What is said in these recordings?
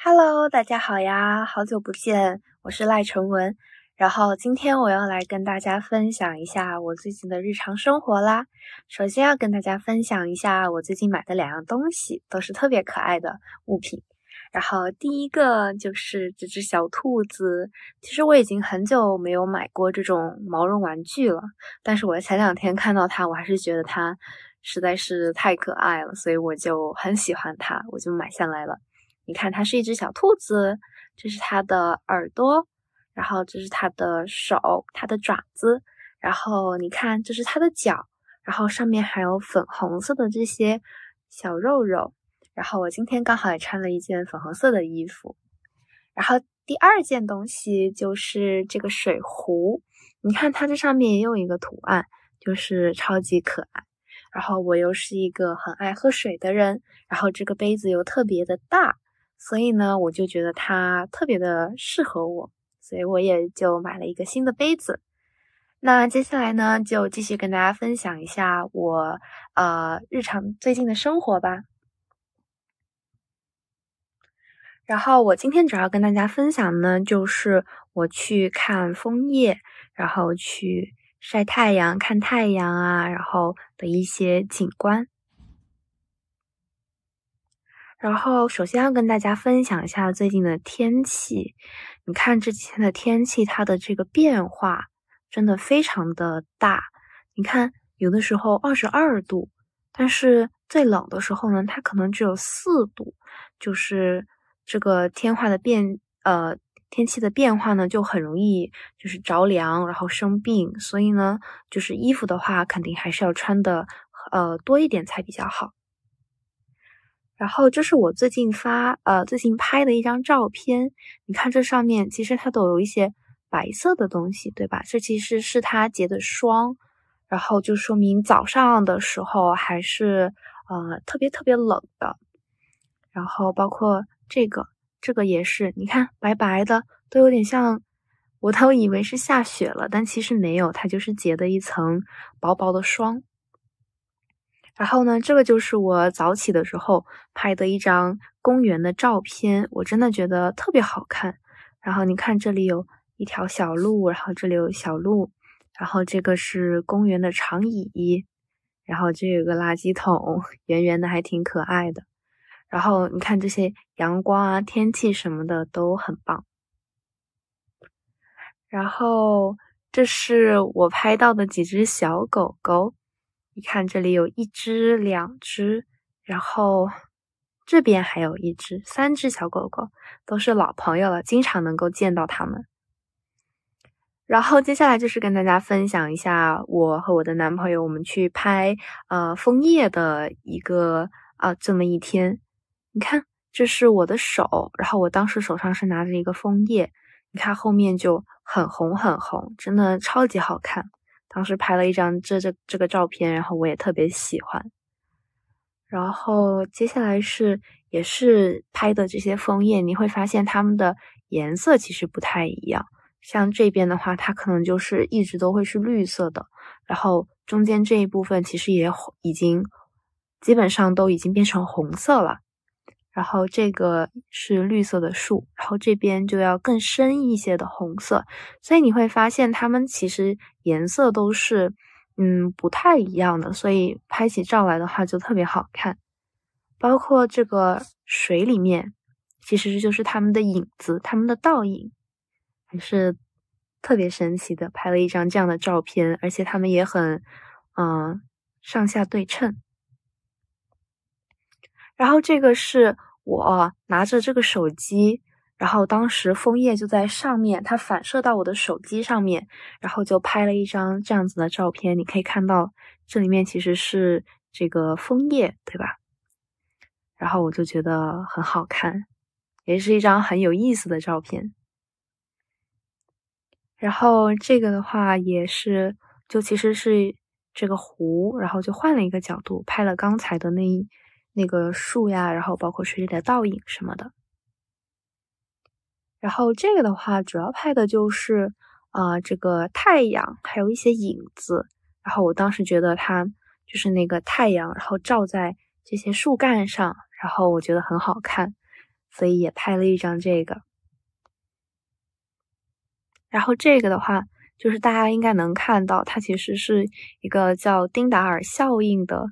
Hello， 大家好呀，好久不见，我是赖成文。然后今天我要来跟大家分享一下我最近的日常生活啦。首先要跟大家分享一下我最近买的两样东西，都是特别可爱的物品。然后第一个就是这只小兔子，其实我已经很久没有买过这种毛绒玩具了，但是我前两天看到它，我还是觉得它实在是太可爱了，所以我就很喜欢它，我就买下来了。你看，它是一只小兔子，这是它的耳朵，然后这是它的手，它的爪子，然后你看，这是它的脚，然后上面还有粉红色的这些小肉肉。然后我今天刚好也穿了一件粉红色的衣服。然后第二件东西就是这个水壶，你看它这上面也有一个图案，就是超级可爱。然后我又是一个很爱喝水的人，然后这个杯子又特别的大。所以呢，我就觉得它特别的适合我，所以我也就买了一个新的杯子。那接下来呢，就继续跟大家分享一下我日常最近的生活吧。然后我今天主要跟大家分享呢，就是我去看枫叶，然后去晒太阳、看太阳啊，然后的一些景观。然后首先要跟大家分享一下最近的天气，你看这几天的天气，它的这个变化真的非常的大。你看有的时候22度，但是最冷的时候呢，它可能只有4度，就是这个天气的变化呢，就很容易就是着凉，然后生病，所以呢，就是衣服的话，肯定还是要穿的多一点才比较好。然后这是我最近拍的一张照片，你看这上面其实它都有一些白色的东西，对吧？这其实是它结的霜，然后就说明早上的时候还是特别特别冷的。然后包括这个也是，你看白白的，都有点像，我都以为是下雪了，但其实没有，它就是结的一层薄薄的霜。然后呢，这个就是我早起的时候拍的一张公园的照片，我真的觉得特别好看。然后你看这里有一条小路，然后这里有小路，然后这个是公园的长椅，然后这有个垃圾桶，圆圆的还挺可爱的。然后你看这些阳光啊、天气什么的都很棒。然后这是我拍到的几只小狗狗。你看这里有一只、两只，然后这边还有一只，3只小狗狗，都是老朋友了，经常能够见到它们。然后接下来就是跟大家分享一下我和我的男朋友我们去拍枫叶的一个这么一天。你看这是我的手，然后我当时手上是拿着一个枫叶，你看后面就很红很红，真的超级好看。当时拍了一张这个照片，然后我也特别喜欢。然后接下来也是拍的这些枫叶，你会发现它们的颜色其实不太一样。像这边的话，它可能就是一直都会是绿色的，然后中间这一部分其实也已经基本上都已经变成红色了。然后这个是绿色的树，然后这边就要更深一些的红色，所以你会发现它们其实颜色都是不太一样的，所以拍起照来的话就特别好看。包括这个水里面，其实就是它们的影子，它们的倒影，还是特别神奇的。拍了一张这样的照片，而且它们也很上下对称。然后这个是我拿着这个手机，然后当时枫叶就在上面，它反射到我的手机上面，然后就拍了一张这样子的照片。你可以看到这里面其实是这个枫叶，对吧？然后我就觉得很好看，也是一张很有意思的照片。然后这个的话也是，就其实是这个湖，然后就换了一个角度拍了刚才的那个树呀，然后包括水里的倒影什么的。然后这个的话主要拍的就是这个太阳还有一些影子。然后我当时觉得它就是那个太阳，然后照在这些树干上，然后我觉得很好看。所以也拍了一张这个。然后这个的话，就是大家应该能看到，它其实是一个叫丁达尔效应的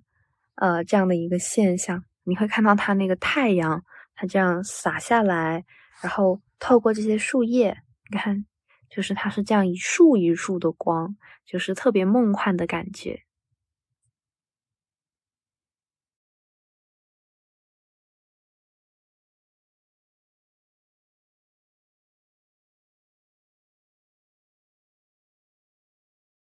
这样的一个现象。你会看到它那个太阳，它这样洒下来，然后透过这些树叶，你看，就是它是这样一束一束的光，就是特别梦幻的感觉。